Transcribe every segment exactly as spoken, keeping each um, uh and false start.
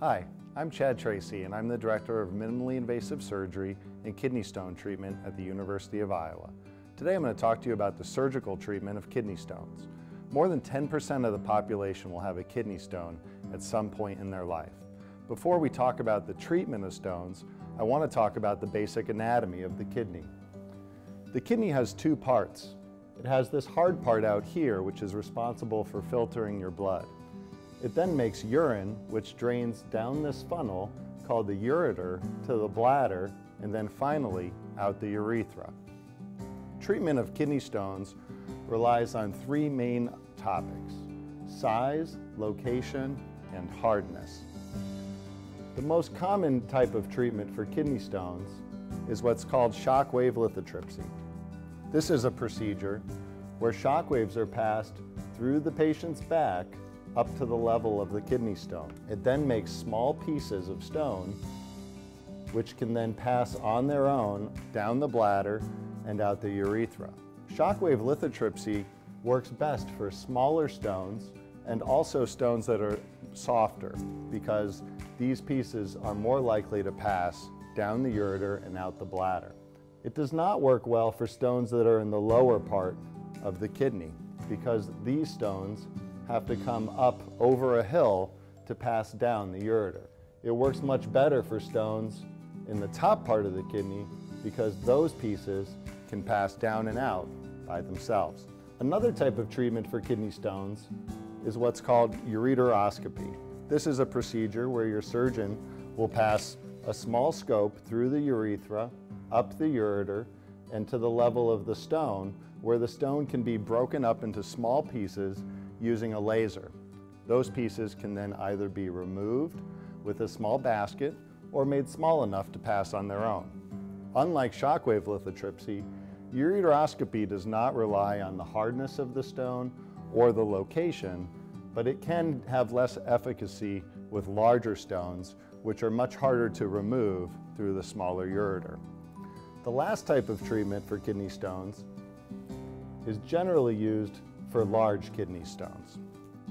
Hi, I'm Chad Tracy and I'm the Director of Minimally Invasive Surgery and Kidney Stone Treatment at the University of Iowa. Today I'm going to talk to you about the surgical treatment of kidney stones. More than ten percent of the population will have a kidney stone at some point in their life. Before we talk about the treatment of stones, I want to talk about the basic anatomy of the kidney. The kidney has two parts. It has this hard part out here which is responsible for filtering your blood. It then makes urine, which drains down this funnel called the ureter to the bladder and then finally out the urethra. Treatment of kidney stones relies on three main topics: size, location, and hardness. The most common type of treatment for kidney stones is what's called shockwave lithotripsy. This is a procedure where shockwaves are passed through the patient's back up to the level of the kidney stone. It then makes small pieces of stone which can then pass on their own down the bladder and out the urethra. Shockwave lithotripsy works best for smaller stones and also stones that are softer because these pieces are more likely to pass down the ureter and out the bladder. It does not work well for stones that are in the lower part of the kidney because these stones have to come up over a hill to pass down the ureter. It works much better for stones in the top part of the kidney because those pieces can pass down and out by themselves. Another type of treatment for kidney stones is what's called ureteroscopy. This is a procedure where your surgeon will pass a small scope through the urethra, up the ureter, and to the level of the stone, where the stone can be broken up into small pieces using a laser. Those pieces can then either be removed with a small basket or made small enough to pass on their own. Unlike shockwave lithotripsy, ureteroscopy does not rely on the hardness of the stone or the location, but it can have less efficacy with larger stones, which are much harder to remove through the smaller ureter. The last type of treatment for kidney stones is generally used for large kidney stones.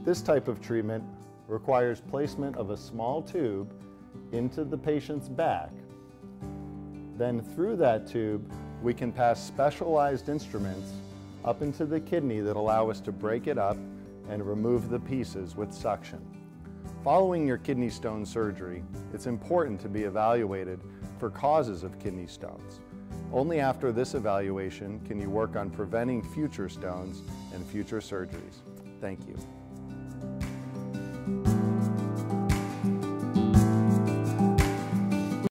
This type of treatment requires placement of a small tube into the patient's back. Then through that tube, we can pass specialized instruments up into the kidney that allow us to break it up and remove the pieces with suction. Following your kidney stone surgery, it's important to be evaluated for causes of kidney stones. Only after this evaluation can you work on preventing future stones and future surgeries. Thank you.